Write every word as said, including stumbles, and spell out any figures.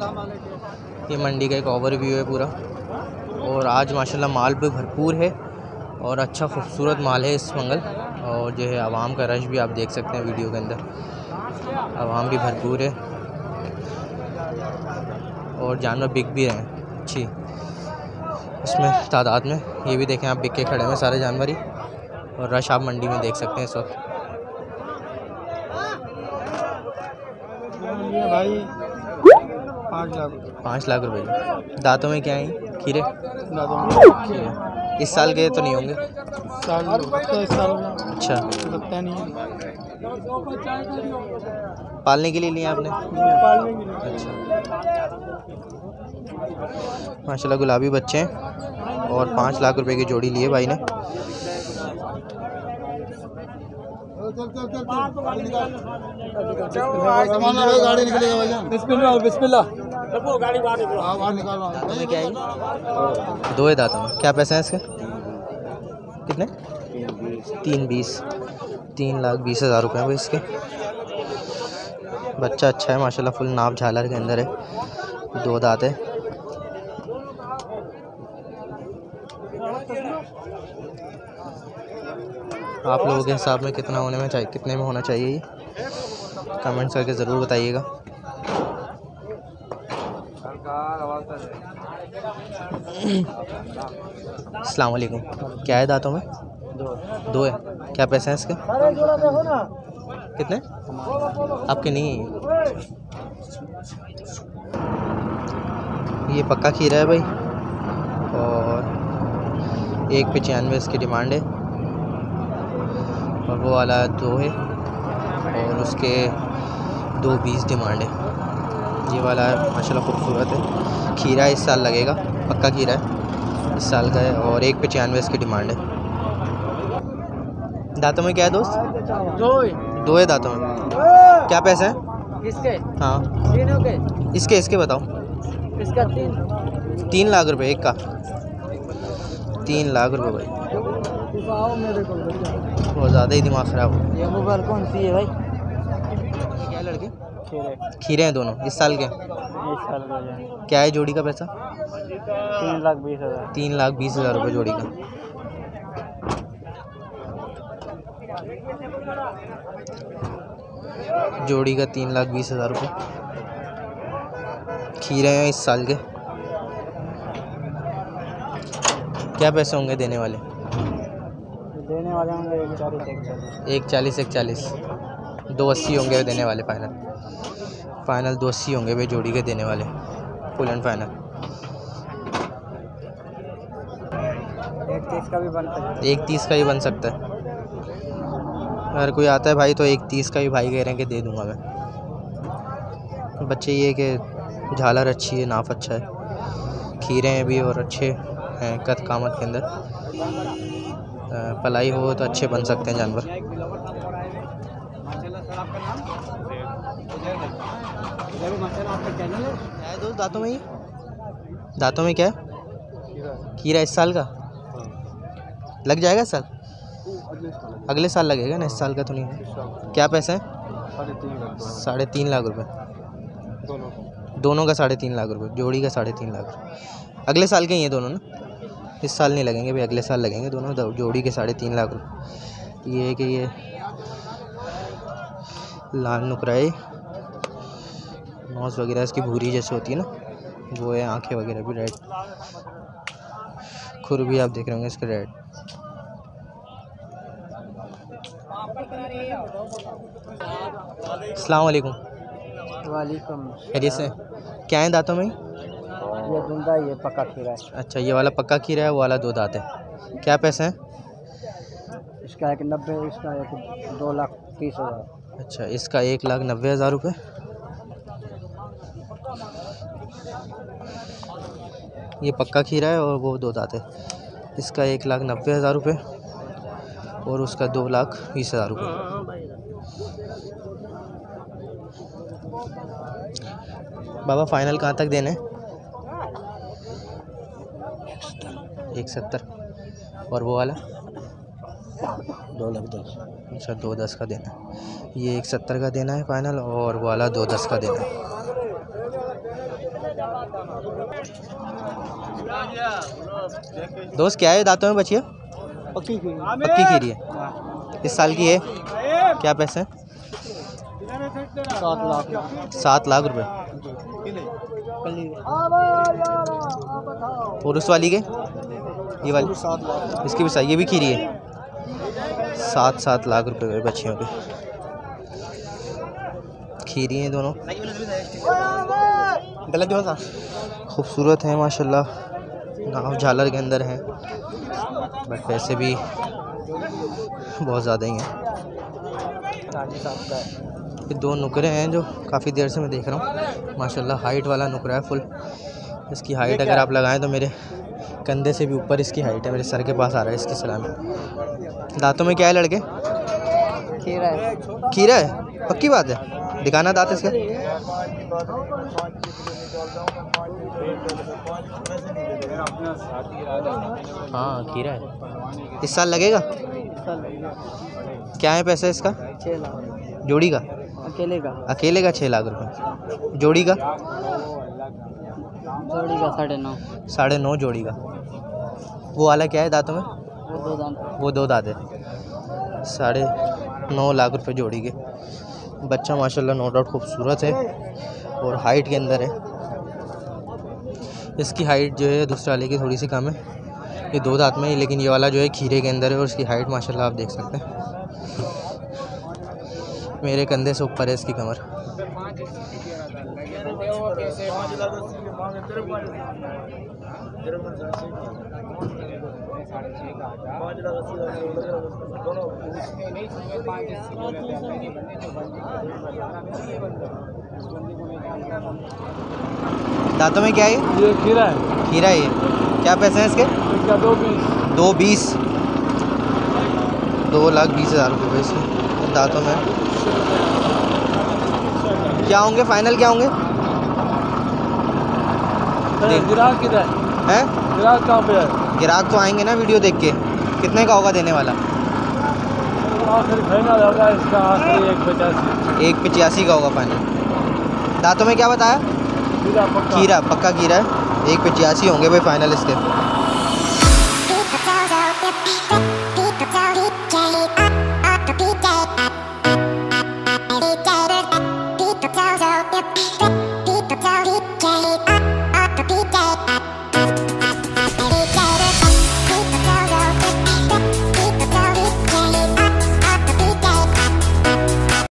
ये मंडी का एक ओवरव्यू है पूरा। और आज माशाल्लाह माल भी भरपूर है और अच्छा खूबसूरत माल है इस मंगल। और जो है आवाम का रश भी आप देख सकते हैं वीडियो के अंदर, आवाम भी भरपूर है और जानवर बिक भी रहे हैं अच्छी इसमें तादाद में। ये भी देखें आप, बिक के खड़े हैं सारे जानवर ही और रश आप मंडी में देख सकते हैं इस वक्त। भाई पाँच लाख पाँच लाख रुपए। दांतों में क्या है? खीरे दांतों में खीरे। इस साल के तो नहीं होंगे, साल इस साल में अच्छा लगता नहीं है। पालने के लिए लिया आपने? पालने के लिए। अच्छा माशाल्लाह गुलाबी बच्चे हैं और पाँच लाख रुपए की जोड़ी लिए भाई ने। गाड़ी निकलेगा बिस्मिल्लाह बिस्मिल्लाह। दांतों में क्या है? दो है दांतों में। क्या पैसे हैं इसके? कितने? तीन बीस। तीन लाख बीस हज़ार रुपये हैं भाई इसके। बच्चा अच्छा है माशाल्लाह, फुल नाप झालर के अंदर है, दो दांत है। आप लोगों के हिसाब में कितना होने में चाहिए, कितने में होना चाहिए ये कमेंट्स करके ज़रूर बताइएगा। अस्सलाम वालेकुम। क्या है दांतों में? दो दो है। क्या पैसे हैं इसके? कितने? आपके नहीं है। ये पक्का खीरा है भाई और एक पचानवे इसकी डिमांड है। और वो वाला दो है और उसके दो बीस डिमांड है। ये वाला माशाल्लाह खूबसूरत है, खीरा इस साल लगेगा, पक्का खीरा है, इस साल का है और एक पचानवे इसकी डिमांड है। दांतों में क्या है दोस्त? दो है। दो है दांतों में। क्या पैसे हैं इसके? हाँ तीनों के। इसके इसके बताओ। इसका तीन तीन लाख रुपए एक का। तीन लाख रुपए भाई, बहुत ज़्यादा ही दिमाग ख़राब हो। ये मोबाइल कौन सी है भाई? क्या है लड़के? खीरे खीरे हैं दोनों। इस साल के? इस साल के। क्या है जोड़ी का पैसा? तीन लाख बीस हज़ार। तीन लाख बीस हज़ार रुपये जोड़ी का। जोड़ी का तीन लाख बीस हज़ार रुपये। खीरे हैं इस साल के। क्या पैसे होंगे देने वाले? देने वाले होंगे एक चालीस एक चालीस एक चालीस एक चालीस दो अस्सी होंगे देने वाले। फाइनल फाइनल दो अस्सी होंगे भाई जोड़ी के देने वाले, फुल एंड फाइनल। एक तीस का भी बन सकता है। एक तीस का भी बन सकता है। अगर कोई आता है भाई तो एक तीस का भी भाई कह रहे हैं कि दे दूंगा मैं। बच्चे ये कि झालर अच्छी है, नाप अच्छा है, खीरे हैं भी और अच्छे हैं कद कामत के अंदर। पलाई हो तो अच्छे बन सकते हैं जानवर। क्या है दोस्त दांतों में? ये दांतों में क्या है? खीरा। इस साल का लग जाएगा? इस साल अगले साल लगेगा ना, इस साल का तो नहीं है। क्या पैसे हैं? साढ़े तीन लाख रुपए। दोनों का साढ़े तीन लाख रुपए, जोड़ी का साढ़े तीन लाख रुपये। अगले साल के ही हैं दोनों ना, इस साल नहीं लगेंगे भाई, अगले साल लगेंगे दोनों। जोड़ी के साढ़े तीन लाख रुपये। ये है कि ये लाल नुकराए नोज वगैरह इसकी भूरी जैसे होती है ना, वो है। आंखें वगैरह भी रेड, खुर भी आप देख रहे होंगे इसके रेड। अस्सलाम वालेकुम। वालेकुम। खैरियत से? क्या है दांतों में? ये दुंदा, ये पक्का खीरा है। अच्छा ये वाला पक्का खीरा है, वो वाला दो दांत है। क्या पैसे हैं? इसका एक नब्बे, इसका एक दो लाख तीस हज़ार। अच्छा इसका एक लाख नब्बे हज़ार रुपये। ये पक्का खीरा है और वो दो दांत है। इसका एक लाख नब्बे हज़ार रुपये और उसका दो लाख बीस हज़ार रुपये। बाबा फाइनल कहाँ तक देने? एक सत्तर। और वो वाला दो लाख दस। अच्छा दो दस का देना है। ये एक सत्तर का देना है फाइनल और वो वाला दो दस का देना है। दोस्त क्या है दांतों में बचिया? पक्की पक्की खीरी है। इस साल की है। क्या पैसे? सात लाख सात लाख रुपए। और उस वाली के ये वाली सात लाख। इसकी भी सही, ये भी खीरी है। सात सात लाख रुपए बच्चियों के खीरी हैं दोनों। गलत जो खूबसूरत है माशाल्लाह। गाँव झालर के अंदर है बट पैसे भी बहुत ज़्यादा ही हैं। ये दो नुकरे हैं जो काफ़ी देर से मैं देख रहा हूँ। माशाल्लाह हाइट वाला नुकरा है फुल। इसकी हाइट अगर आप लगाएं तो मेरे कंधे से भी ऊपर इसकी हाइट है, मेरे सर के पास आ रहा है इसकी सलामी। दांतों में क्या है लड़के? खीरा है। खीरा है, पक्की बात है। दिखाना दांत इसका। हाँ खीरा है। इस साल लगेगा? क्या है पैसा इसका? छः लाख। जोड़ी का? अकेले का। अकेले का छः लाख रुपये। जोड़ी का? जोड़ी का साढ़े नौ। साढ़े नौ जोड़ी का। वो वाला क्या है दांतों में? वो दो दांत। वो दो दांत है। साढ़े नौ लाख रुपए जोड़ी के। बच्चा माशाल्लाह नो डाउट खूबसूरत है और हाइट के अंदर है। इसकी हाइट जो है दूसरे वाले की थोड़ी सी कम है, ये दो दांत में, लेकिन ये वाला जो है खीरे के अंदर है और इसकी हाइट माशाल्लाह आप देख सकते हैं, मेरे कंधे से ऊपर है इसकी कमर। दांतों में क्या है? ये खीरा है। खीरा है। क्या पैसे हैं इसके? इसका दो बीस। दो बीस दो लाख बीस हज़ार रुपये इसके दांतों में। क्या होंगे फाइनल? क्या होंगे? ग्राहक किधर है? हैं ग्राहक कहाँ पे है? ग्राहक तो आएंगे ना वीडियो देख के। कितने का होगा देने वाला? आखिर फाइनल होगा इसका एक पचासी। एक पचासी का होगा फाइनल। दांतों में क्या बताया? खीरा। पक्का खीरा, पक्का खीरा है। एक पचासी होंगे भाई फाइनल इसके।